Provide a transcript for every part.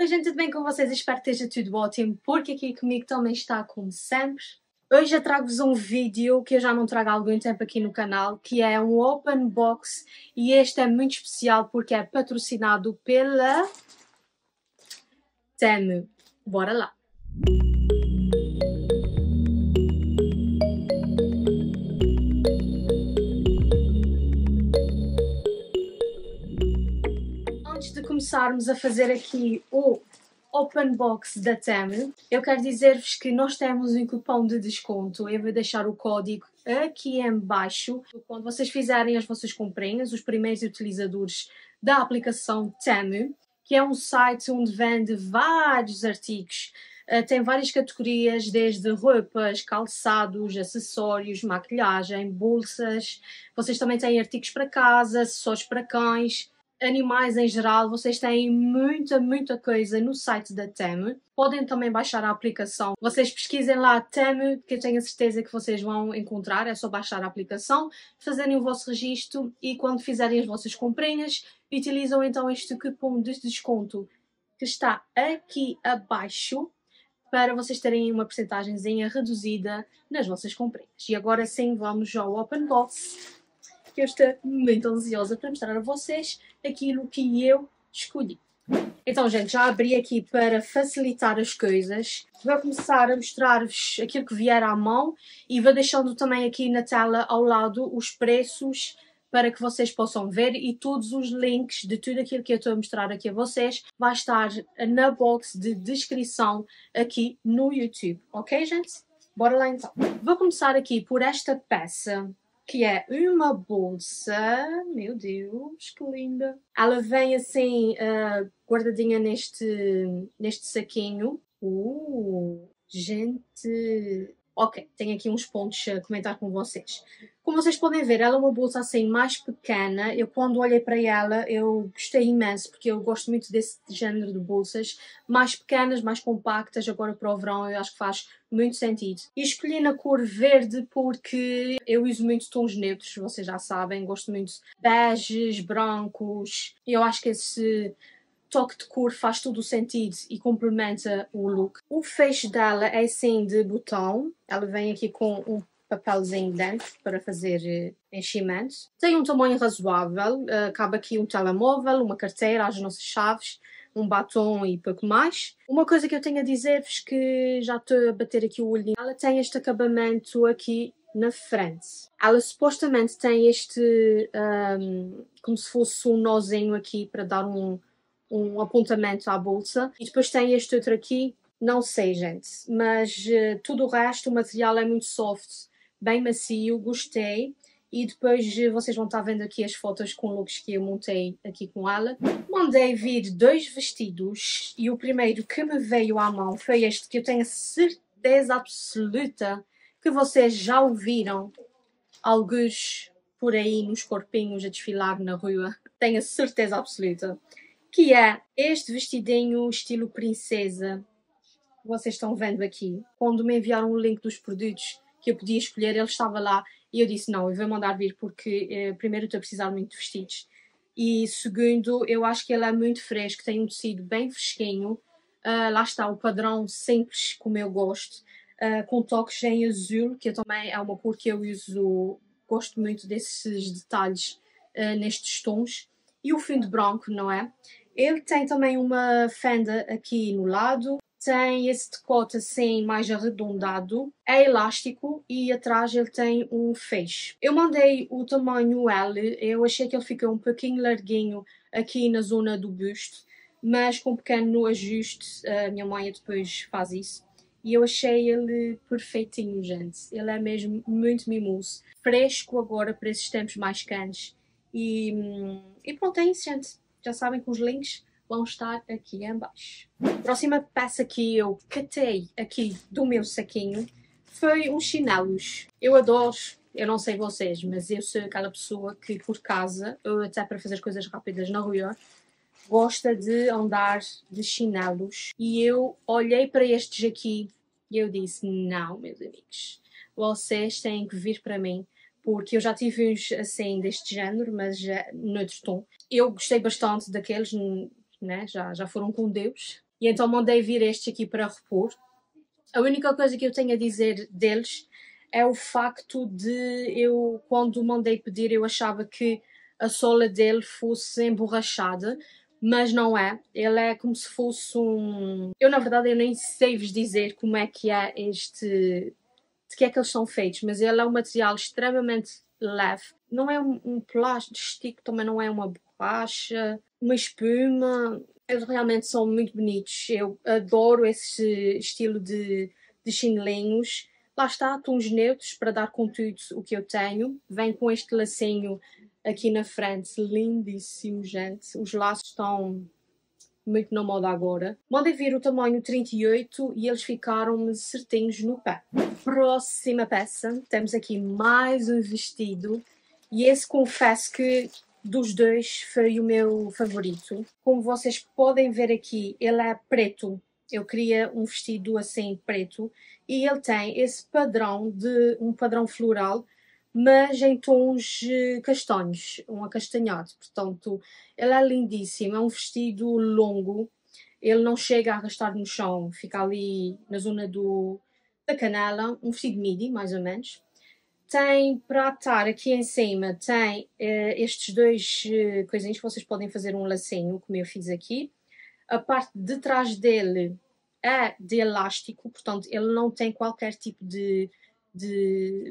Oi gente, tudo bem com vocês? Espero que esteja tudo ótimo, porque aqui comigo também está como sempre. Hoje eu trago-vos um vídeo que eu já não trago há algum tempo aqui no canal, que é um open box, e este é muito especial porque é patrocinado pela Temu. Bora lá! Começarmos a fazer aqui o open box da Temu, eu quero dizer-vos que nós temos um cupom de desconto. Eu vou deixar o código aqui em baixo. Quando vocês fizerem as vossas comprinhas, os primeiros utilizadores da aplicação Temu, que é um site onde vende vários artigos, tem várias categorias, desde roupas, calçados, acessórios, maquilhagem, bolsas. Vocês também têm artigos para casa, acessórios para cães, animais em geral. Vocês têm muita coisa no site da Temu. Podem também baixar a aplicação. Vocês pesquisem lá Temu, que eu tenho a certeza que vocês vão encontrar. É só baixar a aplicação, fazerem o vosso registro e quando fizerem as vossas comprinhas, utilizam então este cupom de desconto que está aqui abaixo para vocês terem uma porcentagemzinha reduzida nas vossas comprinhas. E agora sim, vamos ao open box, que eu estou muito ansiosa para mostrar a vocês aquilo que eu escolhi. Então gente, já abri aqui para facilitar as coisas. Vou começar a mostrar-vos aquilo que vier à mão e vou deixando também aqui na tela ao lado os preços para que vocês possam ver, e todos os links de tudo aquilo que eu estou a mostrar aqui a vocês vai estar na box de descrição aqui no YouTube. Ok gente? Bora lá então. Vou começar aqui por esta peça, que é uma bolsa. Meu Deus, que linda! Ela vem assim guardadinha neste saquinho. Gente! Ok, tenho aqui uns pontos a comentar com vocês. Como vocês podem ver, ela é uma bolsa assim mais pequena. Eu quando olhei para ela, eu gostei imenso, porque eu gosto muito desse género de bolsas mais pequenas, mais compactas. Agora para o verão eu acho que faz muito sentido. E escolhi na cor verde porque eu uso muito tons neutros, vocês já sabem. Gosto muito de beges, brancos, e eu acho que esse toque de cor faz todo o sentido e complementa o look. O fecho dela é assim de botão. Ela vem aqui com um papelzinho dentro para fazer enchimento. Tem um tamanho razoável. Cabe aqui um telemóvel, uma carteira, as nossas chaves, um batom e pouco mais. Uma coisa que eu tenho a dizer-vos, que já estou a bater aqui o olhinho, ela tem este acabamento aqui na frente. Ela supostamente tem este como se fosse um nozinho aqui para dar um apontamento à bolsa, e depois tem este outro aqui, não sei gente, mas tudo o resto, o material é muito soft, bem macio, gostei. E depois vocês vão estar vendo aqui as fotos com looks que eu montei aqui com ela. Mandei vir dois vestidos, e o primeiro que me veio à mão foi este, que eu tenho certeza absoluta que vocês já ouviram alguns por aí nos corpinhos a desfilar na rua, tenho a certeza absoluta, que é este vestidinho estilo princesa que vocês estão vendo aqui. Quando me enviaram o link dos produtos que eu podia escolher, ele estava lá, e eu disse não, eu vou mandar vir, porque primeiro eu estou a precisar muito de vestidos, e segundo, eu acho que ele é muito fresco, tem um tecido bem fresquinho. Lá está, o padrão simples como eu gosto, com toques em azul, que eu também é uma cor que eu uso, gosto muito desses detalhes nestes tons, e o fim de branco, não é? Ele tem também uma fenda aqui no lado, tem esse decote assim mais arredondado, é elástico, e atrás ele tem um fecho. Eu mandei o tamanho L, eu achei que ele fica um pouquinho larguinho aqui na zona do busto, mas com um pequeno ajuste, a minha mãe depois faz isso, e eu achei ele perfeitinho gente, ele é mesmo muito mimoso, fresco agora para esses tempos mais quentes. E pronto, é isso gente, já sabem que os links vão estar aqui em baixo. A próxima peça que eu catei aqui do meu saquinho foi uns chinelos. Eu adoro, eu não sei vocês, mas eu sou aquela pessoa que por casa, ou até para fazer coisas rápidas na rua, gosta de andar de chinelos, e eu olhei para estes aqui e eu disse não meus amigos, vocês têm que vir para mim, porque eu já tive uns assim deste género, mas noutro tom. Eu gostei bastante daqueles, né? Já foram com Deus. E então mandei vir estes aqui para repor. A única coisa que eu tenho a dizer deles é o facto de eu, quando mandei pedir, eu achava que a sola dele fosse emborrachada, mas não é. Ele é como se fosse um... Eu, na verdade, eu nem sei vos dizer como é que é este... de que é que eles são feitos, mas ele é um material extremamente leve. Não é um plástico, também não é uma borracha, uma espuma. Eles realmente são muito bonitos. Eu adoro esse estilo de chinelinhos. Lá está, tons neutros para dar conteúdo o que eu tenho. Vem com este lacinho aqui na frente, lindíssimo, gente. Os laços estão muito na moda agora. Mandei vir o tamanho 38 e eles ficaram certinhos no pé. Próxima peça, temos aqui mais um vestido. E esse, confesso que dos dois, foi o meu favorito. Como vocês podem ver aqui, ele é preto. Eu queria um vestido assim, preto. E ele tem esse padrão, de um padrão floral, mas em tons castanhos, um acastanhado. Portanto, ele é lindíssimo, é um vestido longo, ele não chega a arrastar no chão, fica ali na zona da canela, um vestido midi, mais ou menos. Tem, para atar aqui em cima, tem estes dois coisinhos que vocês podem fazer um lacinho, como eu fiz aqui. A parte de trás dele é de elástico, portanto, ele não tem qualquer tipo de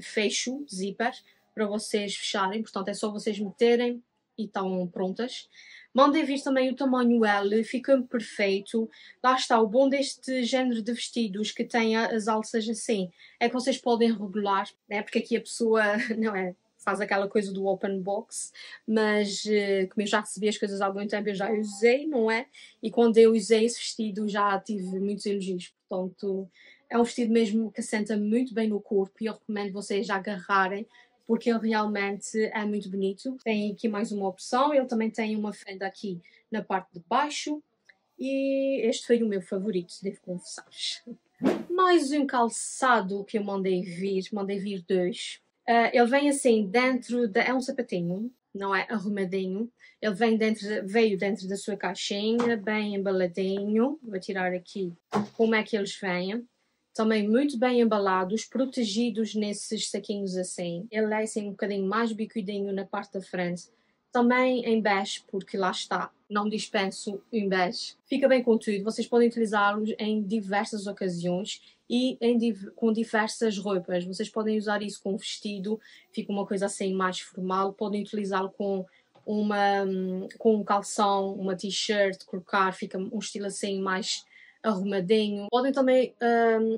fecho, zíper, para vocês fecharem, portanto é só vocês meterem e estão prontas. Mandei vir também o tamanho L, fica perfeito. Lá está, o bom deste género de vestidos que tem as alças assim, é que vocês podem regular, né? Porque aqui a pessoa não é, faz aquela coisa do open box, mas como eu já recebi as coisas há algum tempo, eu já usei, não é? E quando eu usei esse vestido já tive muitos elogios, portanto... É um vestido mesmo que assenta muito bem no corpo e eu recomendo vocês agarrarem porque ele realmente é muito bonito. Tem aqui mais uma opção, ele também tem uma fenda aqui na parte de baixo e este foi o meu favorito, devo confessar. Mais um calçado que eu mandei vir dois. Ele vem assim dentro, é um sapatinho, não é arrumadinho. Ele veio dentro da sua caixinha, bem embaladinho. Vou tirar aqui como é que eles vêm. Também muito bem embalados, protegidos nesses saquinhos assim. Ele é assim um bocadinho mais bicudinho na parte da frente. Também em bege, porque lá está, não dispenso em bege. Fica bem com tudo, vocês podem utilizá-los em diversas ocasiões e com diversas roupas. Vocês podem usar isso com um vestido, fica uma coisa assim mais formal. Podem utilizá-lo com um calção, uma t-shirt, colocar, fica um estilo assim mais... arrumadinho. Podem também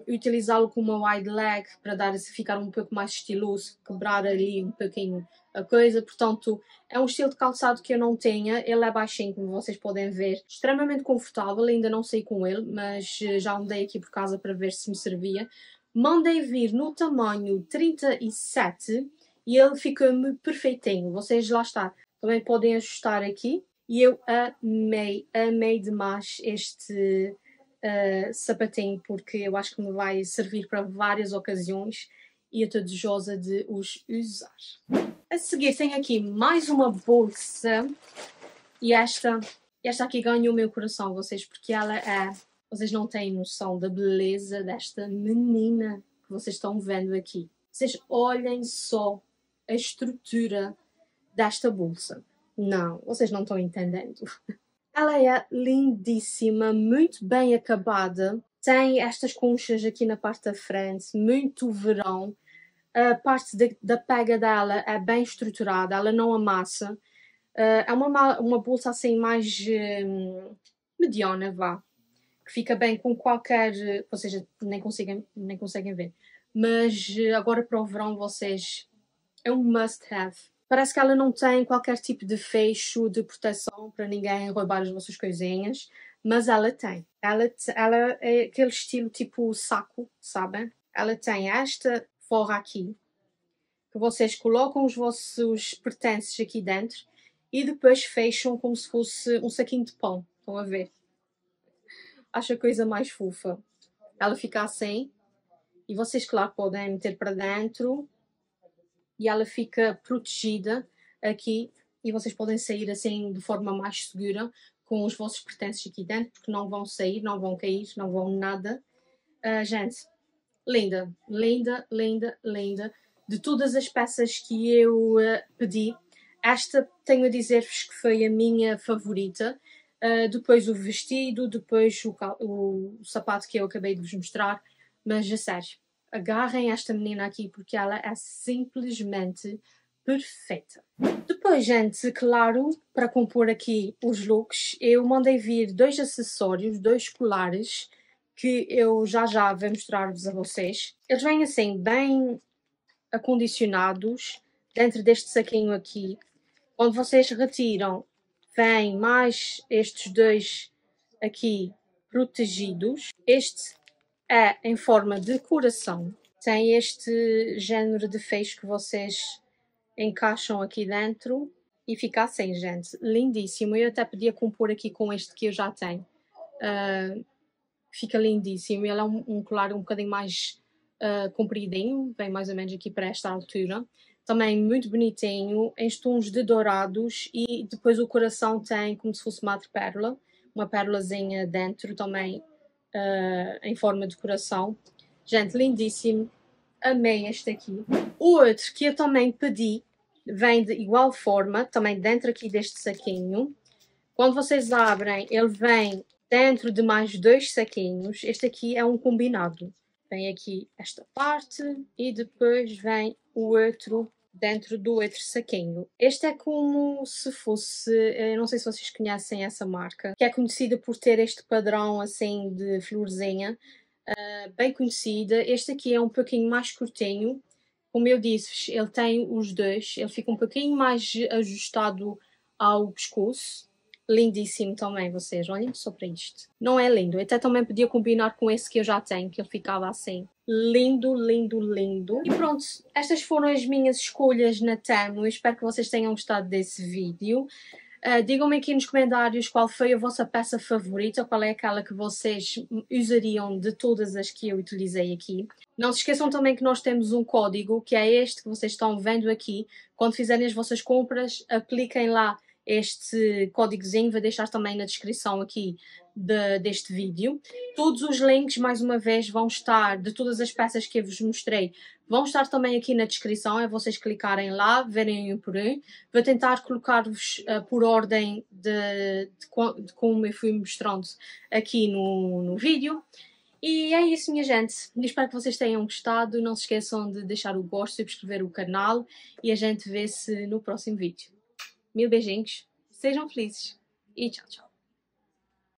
utilizá-lo com uma wide leg para ficar um pouco mais estiloso, quebrar ali um pouquinho a coisa. Portanto, é um estilo de calçado que eu não tenho. Ele é baixinho, como vocês podem ver. Extremamente confortável, ainda não sei com ele, mas já andei aqui por casa para ver se me servia. Mandei vir no tamanho 37 e ele ficou-me perfeitinho. Vocês, lá está, também podem ajustar aqui. E eu amei demais este... sapatinho, porque eu acho que me vai servir para várias ocasiões e eu estou desejosa de os usar. A seguir tenho aqui mais uma bolsa e esta aqui ganhou o meu coração, vocês, porque ela é... Vocês não têm noção da beleza desta menina que vocês estão vendo aqui. Vocês olhem só a estrutura desta bolsa. Não, vocês não estão entendendo. Ela é lindíssima, muito bem acabada. Tem estas conchas aqui na parte da frente, muito verão. A parte da pega dela é bem estruturada, ela não amassa. É uma bolsa assim mais mediana, vá. Que fica bem com qualquer... Vocês nem conseguem ver. Mas agora para o verão, vocês... É um must-have. Parece que ela não tem qualquer tipo de fecho, de proteção para ninguém roubar as vossas coisinhas, mas ela tem. Ela é aquele estilo tipo saco, sabem? Ela tem esta forra aqui, que vocês colocam os vossos pertences aqui dentro e depois fecham como se fosse um saquinho de pão, estão a ver? Acho a coisa mais fofa. Ela fica assim e vocês, claro, podem meter para dentro. E ela fica protegida aqui e vocês podem sair assim de forma mais segura, com os vossos pertences aqui dentro, porque não vão sair, não vão cair, não vão nada. Gente, linda, linda, linda, linda. De todas as peças que eu pedi, esta tenho a dizer-vos que foi a minha favorita. Depois o vestido, depois o sapato que eu acabei de vos mostrar. Mas a sério, agarrem esta menina aqui porque ela é simplesmente perfeita. Depois, gente, claro, para compor aqui os looks, eu mandei vir dois acessórios, dois colares, que eu já vou mostrar-vos a vocês. Eles vêm assim, bem acondicionados, dentro deste saquinho aqui. Quando vocês retiram, vêm mais estes dois aqui protegidos. Este é em forma de coração. Tem este género de feixe que vocês encaixam aqui dentro e fica assim, gente, lindíssimo. Eu até podia compor aqui com este que eu já tenho. Fica lindíssimo. Ele é um colar um bocadinho mais compridinho, bem mais ou menos aqui para esta altura. Também muito bonitinho, em tons de dourados, e depois o coração tem como se fosse uma pérola, uma pérolazinha dentro também, em forma de coração. Gente, lindíssimo. Amei este aqui. O outro que eu também pedi vem de igual forma, também dentro aqui deste saquinho. Quando vocês abrem, ele vem dentro de mais dois saquinhos. Este aqui é um combinado. Vem aqui esta parte e depois vem o outro dentro do outro saquinho. Este é como se fosse, eu não sei se vocês conhecem essa marca, que é conhecida por ter este padrão assim de florzinha, bem conhecida. Este aqui é um pouquinho mais curtinho, como eu disse, ele tem os dois, ele fica um pouquinho mais ajustado ao pescoço. Lindíssimo também, vocês, olhem só para isto. Não é lindo? Eu até também podia combinar com esse que eu já tenho, que ele ficava assim. Lindo, lindo, lindo. E pronto, estas foram as minhas escolhas na Temu. Eu espero que vocês tenham gostado desse vídeo. Digam-me aqui nos comentários qual foi a vossa peça favorita, qual é aquela que vocês usariam de todas as que eu utilizei aqui. Não se esqueçam também que nós temos um código, que é este que vocês estão vendo aqui. Quando fizerem as vossas compras, apliquem lá este códigozinho, vou deixar também na descrição aqui deste vídeo. Todos os links, mais uma vez, vão estar, de todas as peças que eu vos mostrei, vão estar também aqui na descrição, é vocês clicarem lá, verem um por um. Vou tentar colocar-vos por ordem de como eu fui mostrando aqui no vídeo. E é isso, minha gente. Espero que vocês tenham gostado. Não se esqueçam de deixar o gosto, subscrever o canal e a gente vê-se no próximo vídeo. Mil beijinhos, sejam felizes e tchau, tchau.